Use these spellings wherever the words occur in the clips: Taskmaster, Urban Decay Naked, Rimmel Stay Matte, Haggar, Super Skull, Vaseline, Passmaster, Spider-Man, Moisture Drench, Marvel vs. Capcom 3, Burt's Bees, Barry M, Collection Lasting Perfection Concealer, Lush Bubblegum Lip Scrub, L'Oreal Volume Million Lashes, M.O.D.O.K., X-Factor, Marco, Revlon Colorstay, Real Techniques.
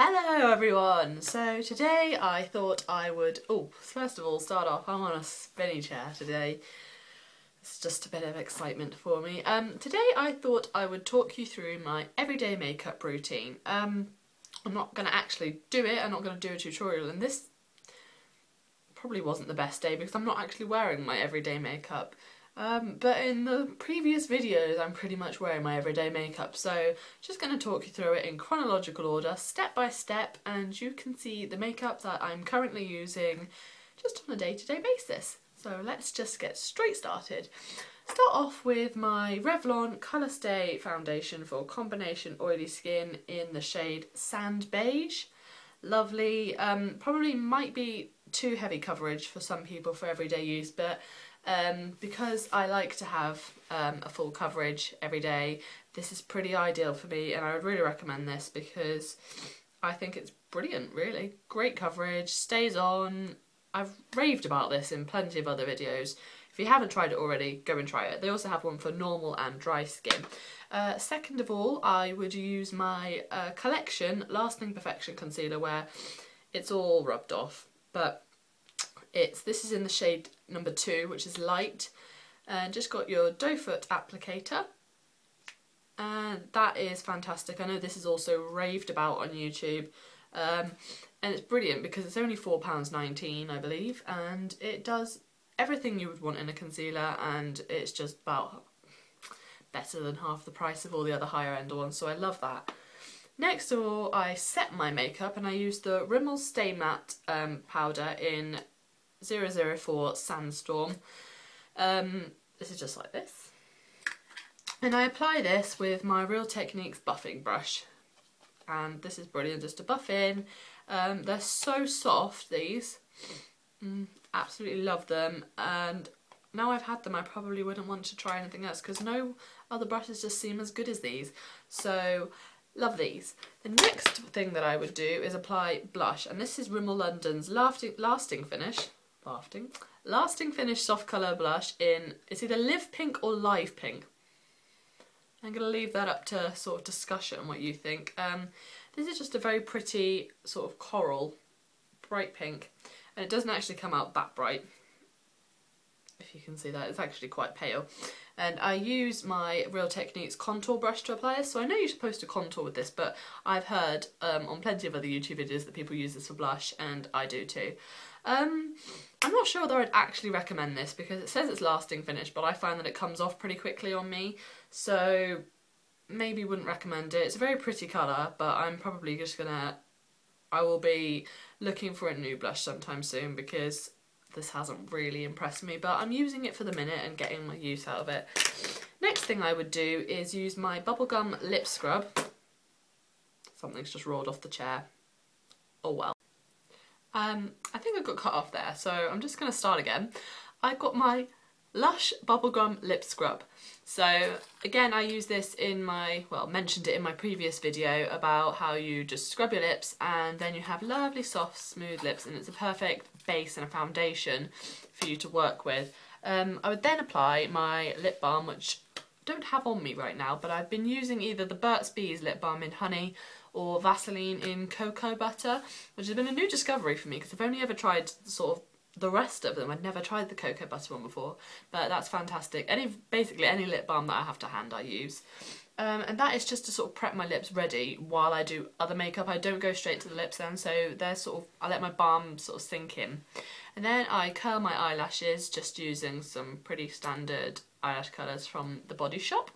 Hello everyone! So today I thought I would, first of all start off, I'm on a spinny chair today. It's just a bit of excitement for me. Today I thought I would talk you through my everyday makeup routine. I'm not going to actually do it, I'm not going to do a tutorial, and this probably wasn't the best day because I'm not actually wearing my everyday makeup. But in the previous videos I'm pretty much wearing my everyday makeup, so just going to talk you through it in chronological order, step by step, and you can see the makeup that I'm currently using just on a day-to-day basis. So let's just get straight started. Start off with my Revlon Colorstay foundation for combination oily skin in the shade Sand Beige. Lovely, probably might be too heavy coverage for some people for everyday use, but because I like to have a full coverage every day, this is pretty ideal for me, and I would really recommend this because I think it's brilliant, really. Great coverage, stays on. I've raved about this in plenty of other videos. If you haven't tried it already, go and try it. They also have one for normal and dry skin. Second of all, I would use my Collection Lasting Perfection Concealer, where it's all rubbed off, but this is in the shade number 2, which is light, and just got your doe foot applicator, and that is fantastic. I know this is also raved about on YouTube, and it's brilliant because it's only £4.19 I believe, and it does everything you would want in a concealer, and it's just about better than half the price of all the other higher end ones, so I love that. Next of all, I set my makeup and I use the Rimmel Stay Matte powder in 004 Sandstorm. This is just like this. And I apply this with my Real Techniques buffing brush. And this is brilliant, just to buff in. They're so soft, these. Absolutely love them. And now I've had them, I probably wouldn't want to try anything else because no other brushes just seem as good as these. So love these. The next thing that I would do is apply blush, and this is Rimmel London's Lasting Finish Soft Colour Blush in, it's either Live Pink or Live Pink. I'm going to leave that up to sort of discussion, what you think. This is just a very pretty sort of coral, bright pink, and it doesn't actually come out that bright. If you can see that, it's actually quite pale. And I use my Real Techniques contour brush to apply this. So I know you're supposed to contour with this, but I've heard on plenty of other YouTube videos that people use this for blush, and I do too. I'm not sure whether I'd actually recommend this because it says it's Lasting Finish, but I find that it comes off pretty quickly on me, so maybe wouldn't recommend it. It's a very pretty colour, but I'm probably just gonna, I will be looking for a new blush sometime soon because this hasn't really impressed me, but I'm using it for the minute and getting my use out of it. Next thing I would do is use my Bubblegum Lip Scrub. Something's just rolled off the chair. Oh well. I think I got cut off there, so I'm just going to start again. I've got my Lush Bubblegum Lip Scrub. So again, I use this in my, well, mentioned it in my previous video about how you just scrub your lips and then you have lovely soft smooth lips, and it's a perfect base and a foundation for you to work with. I would then apply my lip balm, which I don't have on me right now, but I've been using either the Burt's Bees lip balm in honey or Vaseline in cocoa butter, which has been a new discovery for me because I've only ever tried sort of the rest of them. I'd never tried the cocoa butter one before, but that's fantastic. Basically any lip balm that I have to hand I use, and that is just to sort of prep my lips ready while I do other makeup. I don't go straight to the lips then, so they're sort of, I let my balm sort of sink in, and then I curl my eyelashes just using some pretty standard eyelash colours from the Body Shop,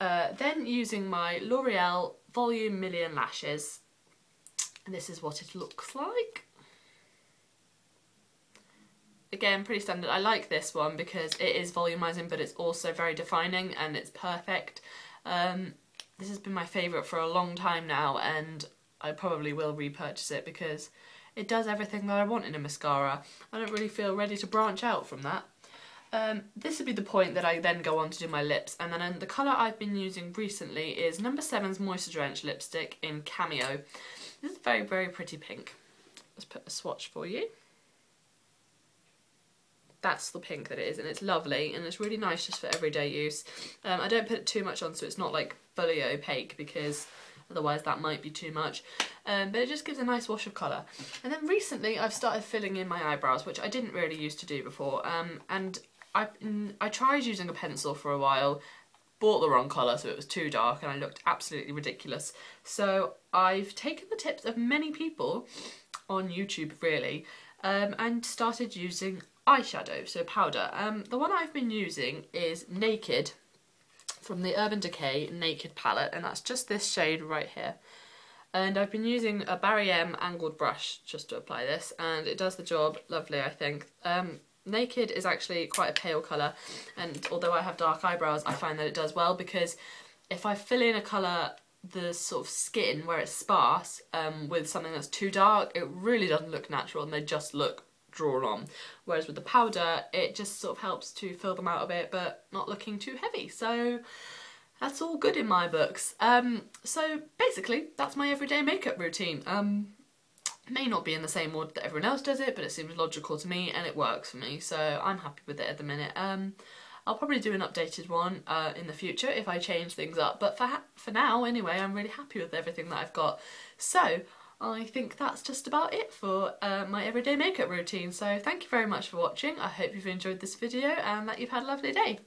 then using my L'Oreal Volume Million Lashes, and this is what it looks like. Again, pretty standard. I like this one because it is volumizing, but it's also very defining, and it's perfect. This has been my favourite for a long time now, and I probably will repurchase it because it does everything that I want in a mascara. I don't really feel ready to branch out from that. This would be the point that I then go on to do my lips, and then the colour I've been using recently is number 7's Moisture Drench lipstick in Cameo. This is very, very pretty pink. Let's put a swatch for you. That's the pink that it is, and it's lovely, and it's really nice just for everyday use. I don't put it too much on so it's not like fully opaque, because otherwise that might be too much. but it just gives a nice wash of colour. And then recently I've started filling in my eyebrows, which I didn't really used to do before, and I tried using a pencil for a while, bought the wrong colour so it was too dark and I looked absolutely ridiculous. So I've taken the tips of many people on YouTube really, and started using eyeshadow, so powder. The one I've been using is Naked from the Urban Decay Naked palette, and that's just this shade right here. And I've been using a Barry M angled brush just to apply this, and it does the job lovely, I think. Naked is actually quite a pale colour, and although I have dark eyebrows, I find that it does well, because if I fill in a colour, the sort of skin where it's sparse, with something that's too dark, it really doesn't look natural and they just look drawn on. Whereas with the powder, it just sort of helps to fill them out a bit, but not looking too heavy. So that's all good in my books. So basically, that's my everyday makeup routine. May not be in the same order that everyone else does it, but it seems logical to me and it works for me, so I'm happy with it at the minute. I'll probably do an updated one in the future if I change things up, but for now anyway, I'm really happy with everything that I've got. So I think that's just about it for my everyday makeup routine. So thank you very much for watching. I hope you've enjoyed this video and that you've had a lovely day.